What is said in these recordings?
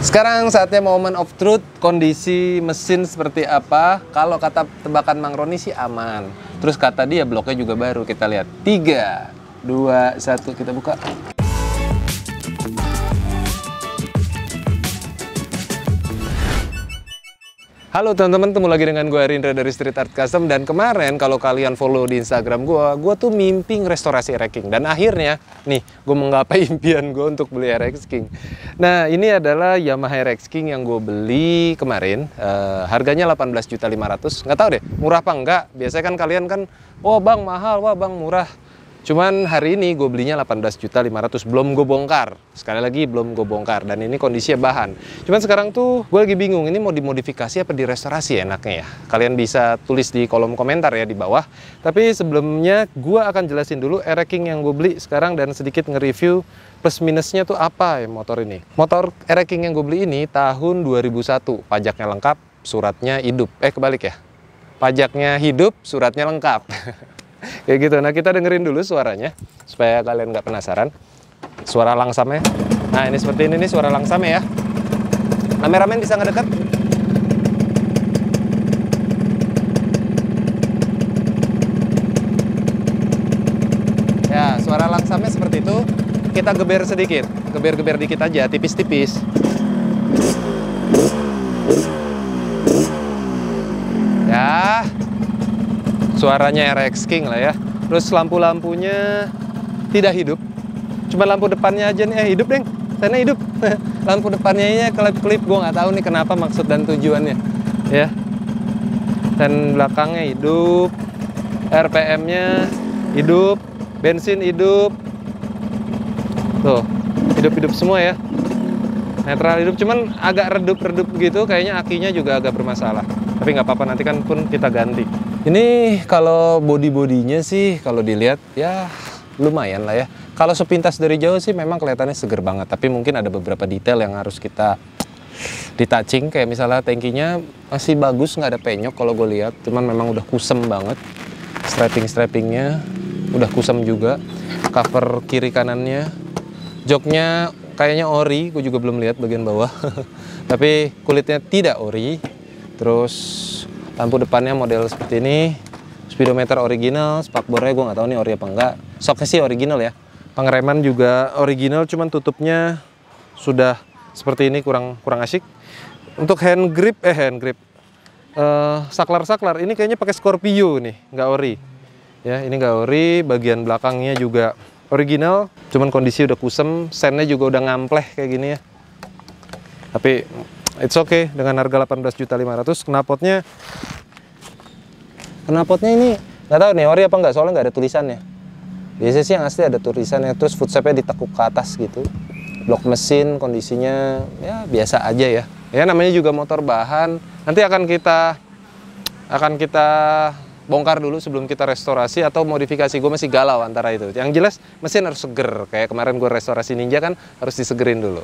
Sekarang saatnya moment of truth, kondisi mesin seperti apa. Kalau kata tebakan Mang Roni sih aman. Terus kata dia bloknya juga baru, kita lihat. 3, 2, 1, kita buka. Halo teman-teman, ketemu lagi dengan gue Arinda dari Street Art Custom. Dan kemarin kalau kalian follow di Instagram gue tuh mimpi restorasi RX-King. Dan akhirnya nih, gue menggapai impian gue untuk beli RX-King. Nah, ini adalah Yamaha RX-King yang gue beli kemarin. Harganya 18.500.000. Nggak tahu deh, murah apa enggak. Biasanya kan kalian kan, oh bang mahal, wah bang murah. Cuman hari ini gue belinya 18.500.000. Belum gue bongkar. Sekali lagi belum gue bongkar. Dan ini kondisinya bahan. Cuman sekarang tuh gue lagi bingung, ini mau dimodifikasi apa direstorasi enaknya ya. Kalian bisa tulis di kolom komentar ya di bawah. Tapi sebelumnya gue akan jelasin dulu RX-King yang gue beli sekarang. Dan sedikit nge-review plus minusnya tuh apa ya motor ini. Motor RX-King yang gue beli ini tahun 2001. Pajaknya lengkap, suratnya hidup. Kebalik ya. Pajaknya hidup, suratnya lengkap. Kayak gitu. Nah, kita dengerin dulu suaranya supaya kalian nggak penasaran. Suara langsamnya. Nah, ini seperti ini nih suara langsamnya ya. Kameramen bisa ngedekat. Ya, suara langsamnya seperti itu. Kita geber sedikit. Geber-geber dikit aja, tipis-tipis. Ya. Suaranya RX-King lah ya. Terus lampu-lampunya tidak hidup. Cuma lampu depannya aja nih. Hidup deng. Sana hidup. Lampu depannya kelip-kelip. Gue nggak tahu nih kenapa maksud dan tujuannya. Ya. Dan belakangnya hidup. RPM-nya hidup. Bensin hidup. Tuh. Hidup-hidup semua ya. Netral hidup. Cuman agak redup-redup gitu. Kayaknya akinya juga agak bermasalah. Tapi nggak apa-apa. Nanti kan pun kita ganti. Ini kalau body-bodinya sih kalau dilihat ya lumayan lah ya. Kalau sepintas dari jauh sih memang kelihatannya seger banget. Tapi mungkin ada beberapa detail yang harus kita ditouching. Kayak misalnya tankinya masih bagus, nggak ada penyok kalau gue lihat. Cuman memang udah kusem banget. Strapping-strappingnya udah kusem juga. Cover kiri kanannya. Joknya kayaknya ori. Gue juga belum lihat bagian bawah. Tapi kulitnya tidak ori. Terus lampu depannya model seperti ini, speedometer original, spakbornya gue nggak tahu nih ori apa enggak. Soknya sih original ya. Pengereman juga original, cuman tutupnya sudah seperti ini, kurang asyik. Untuk saklar-saklar ini kayaknya pakai Scorpio nih, nggak ori. Ya ini nggak ori, bagian belakangnya juga original, cuman kondisi udah kusem, sennya juga udah ngampleh kayak gini ya. Tapi it's okay, dengan harga 18.500.000. Knalpotnya ini nggak tahu nih ori apa nggak, soalnya nggak ada tulisannya. Biasanya sih yang asli ada tulisannya, terus footstepnya ditekuk ke atas gitu. Blok mesin kondisinya ya biasa aja ya. Ya namanya juga motor bahan. Nanti akan kita bongkar dulu sebelum kita restorasi atau modifikasi. Gue masih galau antara itu. Yang jelas mesin harus seger. Kayak kemarin gue restorasi Ninja kan harus disegerin dulu.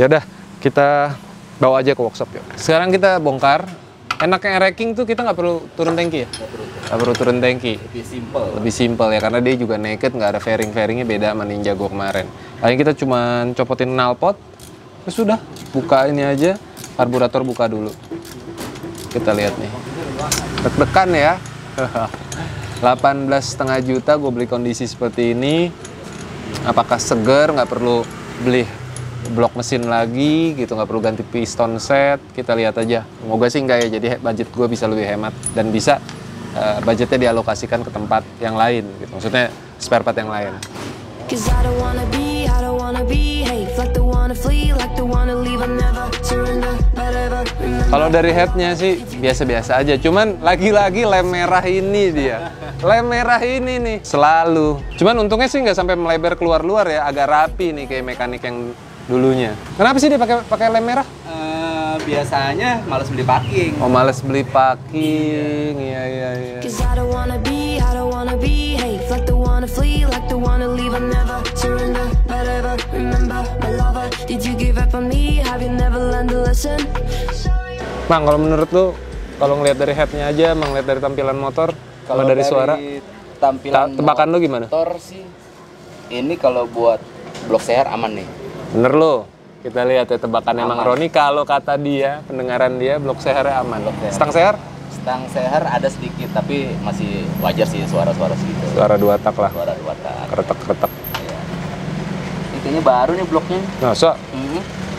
Ya udah kita bawa aja ke workshop yuk. Sekarang kita bongkar. Enaknya RX-King tuh kita nggak perlu turun tangki ya? Nggak perlu turun tangki. Lebih simple. Lebih simple ya, karena dia juga naked, nggak ada fairing-fairingnya, beda sama Ninja gue kemarin. Lain kita cuma copotin knalpot, terus sudah. Buka ini aja, karburator buka dulu. Kita lihat nih. Deg-degan ya. 18,5 juta gue beli kondisi seperti ini. Apakah seger, nggak perlu beli blok mesin lagi gitu, nggak perlu ganti piston set. Kita lihat aja, semoga sih nggak ya, jadi budget gue bisa lebih hemat dan bisa budgetnya dialokasikan ke tempat yang lain gitu, maksudnya spare part yang lain. Kalau dari headnya sih biasa-biasa aja, cuman lagi-lagi lem merah ini dia. Lem merah ini nih selalu. Cuman untungnya sih nggak sampai melebar keluar-luar ya, agak rapi nih kayak mekanik yang dulunya. Kenapa sih dia pakai lem merah? Biasanya males beli parking. Oh, males beli parking. Iya, iya, iya. Bang, kalau menurut lu, kalau ngelihat dari headnya aja, ngelihat dari tampilan motor, kalau dari suara, tebakan lu gimana? Motor sih, ini kalau buat blok CR aman nih. Bener lo, Kita lihat ya tebakan aman. Emang Roni kalau kata dia, pendengaran dia, blok sehernya aman. Blok seher. Stang seher? Stang seher ada sedikit, tapi masih wajar sih suara-suara segitu. Suara dua tak lah. Suara dua tak. Kretek-kretek. Iya. Intinya baru nih bloknya. Nah, so.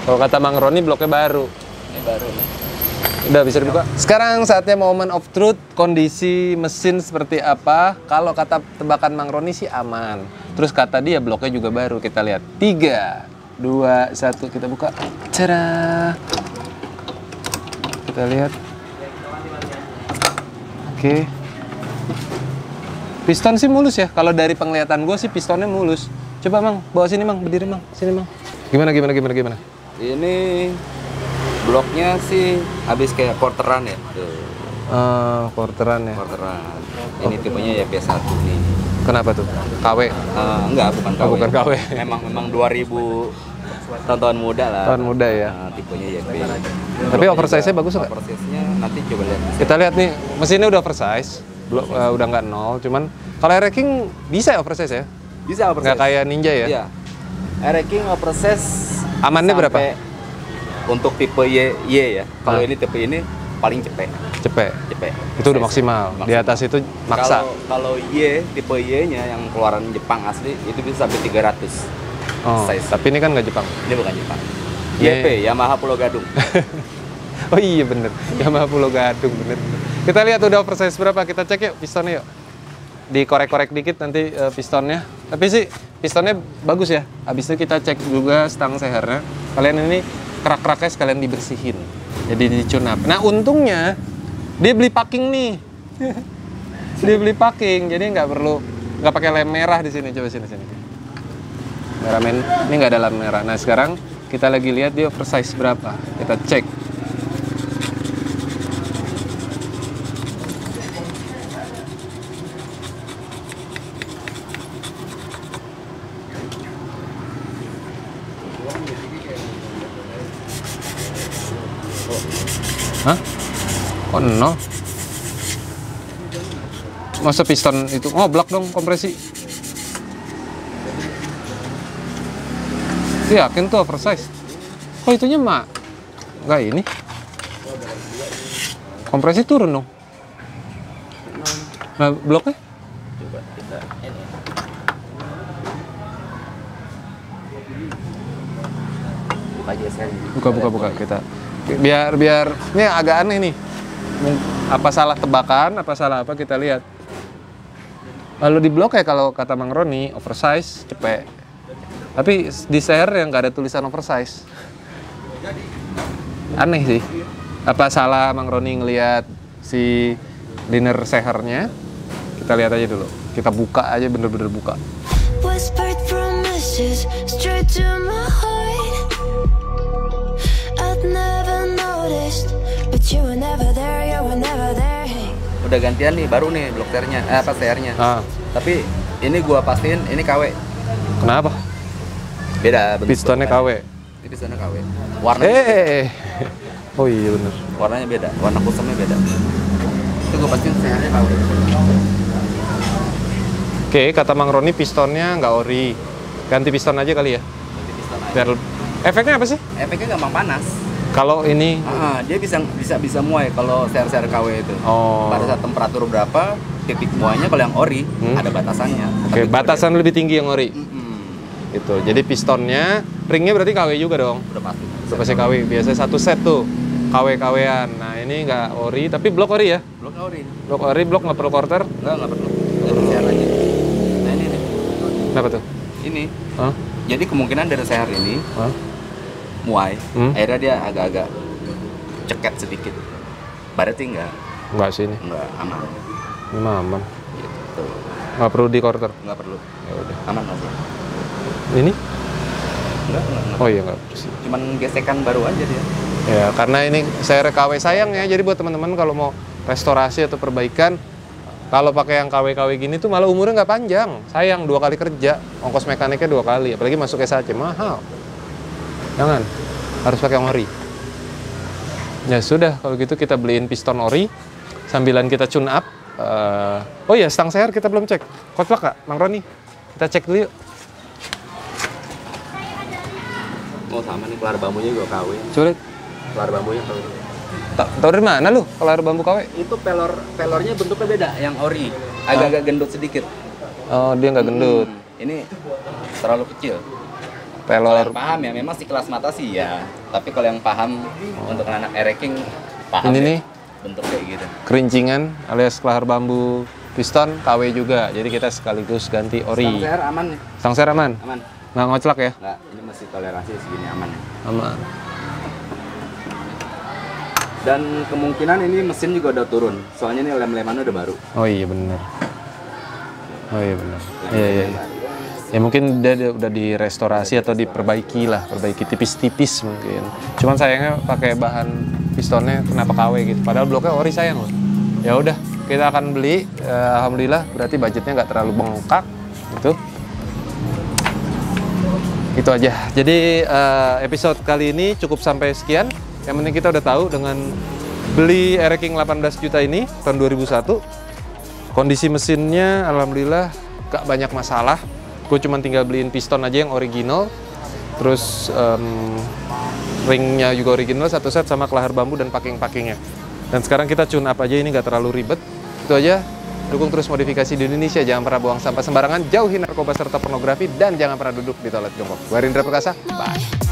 Kalau kata Mang Roni, bloknya baru. Ini baru nih. Udah bisa dibuka. Sekarang saatnya moment of truth, kondisi mesin seperti apa. Kalau kata tebakan Mang Roni sih aman. Terus kata dia bloknya juga baru. Kita lihat. 3, 2, 1, kita buka. Cara. Kita lihat. Oke. Piston sih mulus ya. Kalau dari penglihatan gue sih pistonnya mulus. Coba Mang, bawa sini Mang, berdiri Mang. Sini Mang. Gimana? Ini bloknya sih habis kayak quarteran ya. Quarteran. Ini tipenya ya P1 nih. Kenapa tuh? KW? Enggak, bukan KW. Bukan KW. Memang 2000 tahun muda lah. Tahun muda ya. Tipenya YP. Tapi oversize-nya bagus enggak? Oversize-nya nanti coba lihat. Kita lihat nih, mesinnya udah oversize. Udah nggak nol, cuman kalau RX-King bisa oversize ya? Bisa oversize. Nggak kayak Ninja ya? Iya. RX-King oversize amannya berapa? Untuk tipe Y ya. Kalau ini tipe ini paling cepet. Itu udah maksimal. Di atas itu maksa. Kalau Y, tipe Y-nya yang keluaran Jepang asli itu bisa sampai 300. Oh, size. Tapi ini kan nggak Jepang. Ini bukan Jepang. YP, Yamaha Pulau Gadung. Oh iya bener, Yamaha Pulau Gadung bener. Kita lihat udah oversize berapa, kita cek yuk pistonnya yuk. Dikorek-korek dikit nanti pistonnya. Tapi sih pistonnya bagus ya. Habis itu kita cek juga stang sehernya. Kalian ini kerak-keraknya sekalian dibersihin, jadi dicunap. Nah untungnya dia beli packing nih, dia beli packing, jadi nggak pakai lem merah di sini. Coba sini merah men, ini nggak ada lem merah. Nah sekarang kita lagi lihat dia oversize berapa, kita cek. Hah? Kok nol? Masa piston itu? Oh, blok dong kompresi. Yakin tuh oversize. Kok itunya mah? Enggak ini. Kompresi turun dong. Nah, bloknya? Coba kita ini. Buka kita. biar ini agak aneh nih, apa salah tebakan, apa salah apa, kita lihat. Lalu di blok ya kalau kata Mang Roni oversize cepet, tapi di seher yang nggak ada tulisan oversize. Aneh sih, apa salah Mang Roni ngelihat si liner sehernya? Kita lihat aja dulu, kita buka aja, bener-bener buka. Udah gantian nih, baru nih blok sehernya, Tapi ini gua pastiin ini KW. Kenapa? Beda bentuk. Pistonnya KW. Ini pistonnya KW. Warnanya. Oh iya bener. Warnanya beda, warna kusemnya beda. Itu gua pastiin sehernya KW. Oke, kata Mang Roni pistonnya nggak ori. Ganti piston aja kali ya. Ganti piston aja. Biar efeknya apa sih? Efeknya gampang panas. Kalau ini dia bisa muai kalau seher-seher KW itu. Oh. Pada saat temperatur berapa, titik muainya. Kalau yang ori ada batasannya. Oke, batasan lebih tinggi yang ori. Itu. Jadi pistonnya, ringnya berarti KW juga dong. Udah pasti. Udah pasti KW. Biasanya satu set tuh KW-KW-an. Nah, ini nggak ori, tapi blok ori ya? Blok ori. Blok ori, blok nggak perlu quarter? Nggak perlu. Seher aja. Nah, ini nih. Kenapa tuh? Ini. Jadi kemungkinan dari seher ini muai, akhirnya dia agak-agak ceket sedikit. Berarti enggak sih ini? Enggak, aman. Ini mah aman. Gitu. Enggak perlu di quarter? Enggak perlu. Ya udah, aman aja. Ini? Enggak. Oh iya, enggak perlu. Cuman gesekan baru aja dia. Ya, karena ini saya KW sayang ya. Jadi buat teman-teman kalau mau restorasi atau perbaikan, kalau pakai yang KW-KW gini tuh malah umurnya nggak panjang. Sayang, 2 kali kerja. Ongkos mekaniknya 2 kali, apalagi masuk SAC mahal. Jangan, harus pakai yang ori. Ya sudah, kalau gitu kita beliin piston ori sambilan kita tune up. Oh iya, stang seher kita belum cek. Kotlak nggak, Mang Roni? Kita cek dulu yuk. mau sama nih, kelar bambunya gue KW. Sulit? Kelar bambunya KW. Tau dari mana lu kelar bambu KW? Itu pelornya bentuknya beda, yang ori. Agak-agak gendut sedikit. Oh, dia nggak gendut. Ini terlalu kecil. Pelor. Kalau yang paham ya, memang si kelas mata sih ya. Tapi kalau yang paham, untuk anak RX-King paham ini ya, nih, bentuk kayak gitu. Kerincingan alias kelar bambu piston KW juga. Jadi kita sekaligus ganti ori. Stangser aman ya? Stangser aman? Aman. Nggak ngoclak ya? Nggak, ini masih toleransi segini aman ya? Aman. Dan kemungkinan ini mesin juga udah turun. Soalnya ini lem-lemannya udah baru. Oh iya bener. Oh iya bener. Iya iya. Ya mungkin dia udah direstorasi atau diperbaiki lah, perbaiki tipis-tipis mungkin. Cuman sayangnya pakai bahan pistonnya kenapa KW gitu. Padahal bloknya ori sayang loh. Ya udah, kita akan beli. Alhamdulillah berarti budgetnya nggak terlalu bengkak gitu. Itu aja. Jadi episode kali ini cukup sampai sekian. Yang penting kita udah tahu dengan beli RX-King 18 juta ini tahun 2001. Kondisi mesinnya alhamdulillah gak banyak masalah. Gue cuma tinggal beliin piston aja yang original. Terus ringnya juga original satu set sama kelahar bambu dan packing-packingnya. Dan sekarang kita tune up aja, ini gak terlalu ribet. Itu aja. Dukung terus modifikasi di Indonesia, jangan pernah buang sampah sembarangan, jauhi narkoba serta pornografi, dan jangan pernah duduk di toilet jongkok. Gue Arinda Perkasa, bye!